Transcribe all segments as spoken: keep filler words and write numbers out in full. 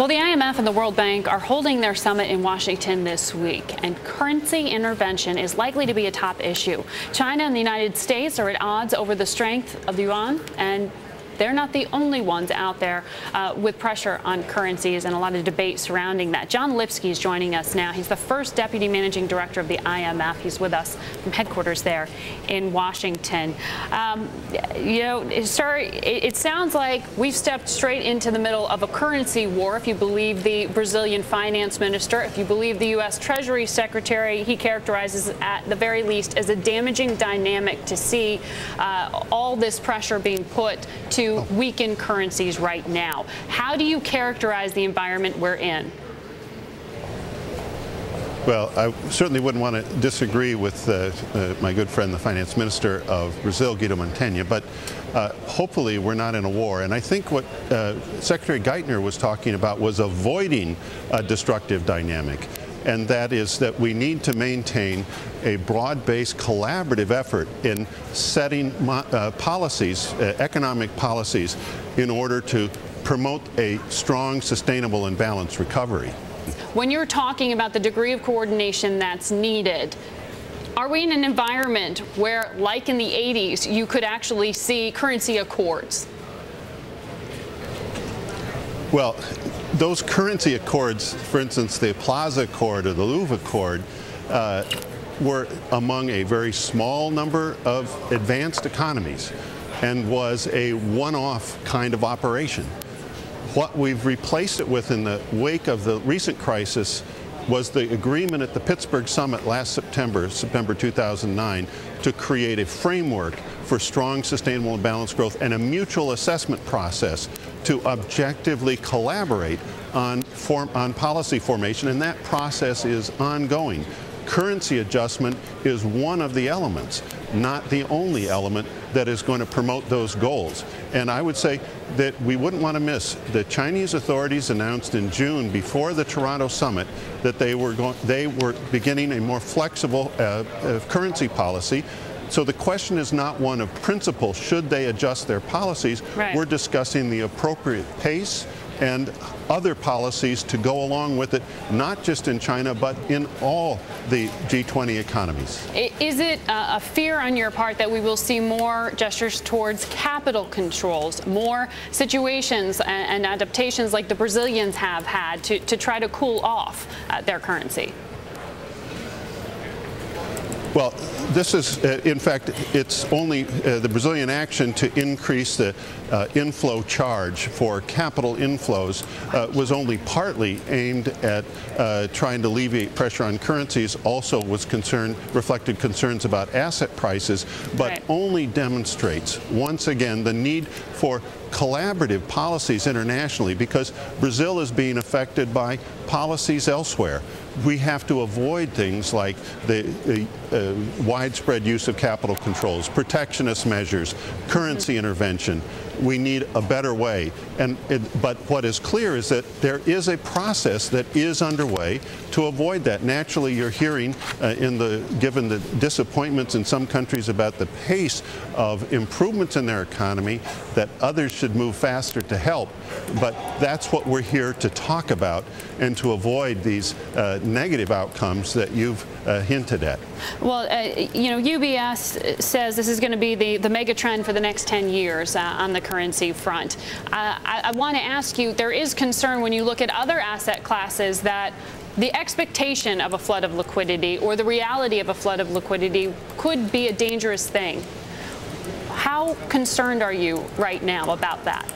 Well, the I M F and the World Bank are holding their summit in Washington this week, and currency intervention is likely to be a top issue. China and the United States are at odds over the strength of the yuan, and they're not the only ones out there uh, with pressure on currencies and a lot of debate surrounding that. John Lipsky is joining us now. He's the first deputy managing director of the I M F. He's with us from headquarters there in Washington. Um, you know, sir, it, it sounds like we've stepped straight into the middle of a currency war, if you believe the Brazilian finance minister, if you believe the U S Treasury Secretary. He characterizes at the very least as a damaging dynamic to see uh, all this pressure being put to weaken currencies right now. How do you characterize the environment we're in? Well, I certainly wouldn't want to disagree with uh, uh, my good friend, the finance minister of Brazil, Guido Mantega, but uh, hopefully we're not in a war. And I think what uh, Secretary Geithner was talking about was avoiding a destructive dynamic. And that is that we need to maintain a broad-based collaborative effort in setting uh, policies, uh, economic policies, in order to promote a strong, sustainable, and balanced recovery. When you're talking about the degree of coordination that's needed, are we in an environment where, like in the eighties, you could actually see currency accords? Well, those currency accords, for instance, the Plaza Accord or the Louvre Accord, uh, were among a very small number of advanced economies and was a one-off kind of operation. What we've replaced it with in the wake of the recent crisis was the agreement at the Pittsburgh Summit last September, September two thousand nine, to create a framework for strong, sustainable, and balanced growth and a mutual assessment process to objectively collaborate on, form, on policy formation, and that process is ongoing. Currency adjustment is one of the elements, not the only element that is going to promote those goals. And I would say that we wouldn't want to miss. The Chinese authorities announced in June before the Toronto summit that they were, going, they were beginning a more flexible uh, uh, currency policy. So the question is not one of principle, should they adjust their policies? Right. We're discussing the appropriate pace and other policies to go along with it, not just in China, but in all the G twenty economies. Is it a fear on your part that we will see more gestures towards capital controls, more situations and adaptations like the Brazilians have had to, to try to cool off their currency? Well, this is, uh, in fact, it's only uh, the Brazilian action to increase the uh, inflow charge for capital inflows uh, was only partly aimed at uh, trying to alleviate pressure on currencies, also was concerned, reflected concerns about asset prices, but right. only demonstrates, once again, the need for collaborative policies internationally, because Brazil is being affected by policies elsewhere. We have to avoid things like the uh, uh, widespread use of capital controls, protectionist measures, currency intervention. We need a better way. And it, but what is clear is that there is a process that is underway to avoid that. Naturally, you're hearing, uh, in the given the disappointments in some countries about the pace of improvements in their economy, that others should move faster to help. But that's what we're here to talk about and to avoid these uh, negative outcomes that you've uh, hinted at. Well, uh, you know, U B S says this is going to be the, the mega trend for the next ten years uh, on the currency front. Uh, I, I want to ask you, there is concern when you look at other asset classes that the expectation of a flood of liquidity or the reality of a flood of liquidity could be a dangerous thing. How concerned are you right now about that?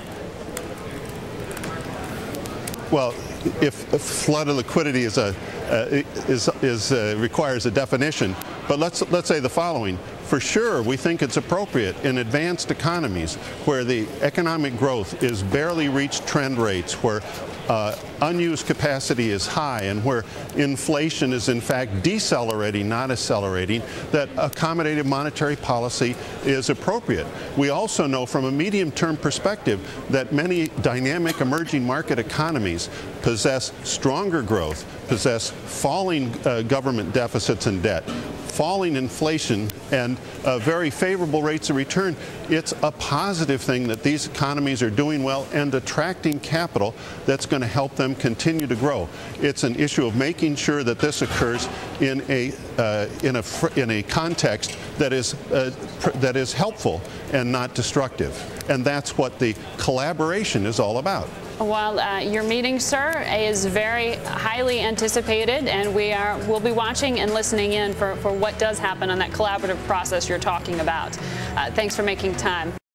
Well, if a flood of liquidity is a, uh, is, is, uh, requires a definition, but let's, let's say the following. For sure, we think it's appropriate in advanced economies where the economic growth is barely reached trend rates, where uh, unused capacity is high, and where inflation is in fact decelerating, not accelerating, that accommodative monetary policy is appropriate. We also know from a medium-term perspective that many dynamic emerging market economies possess stronger growth, possess falling uh, government deficits and debt, falling inflation, and uh, very favorable rates of return. It's a positive thing that these economies are doing well and attracting capital that's going going to help them continue to grow. It's an issue of making sure that this occurs in a uh, in a fr in a context that is uh, pr that is helpful and not destructive, and that's what the collaboration is all about. Well, uh, your meeting, sir, is very highly anticipated, and we are will be watching and listening in for for what does happen on that collaborative process you're talking about. Uh, thanks for making time.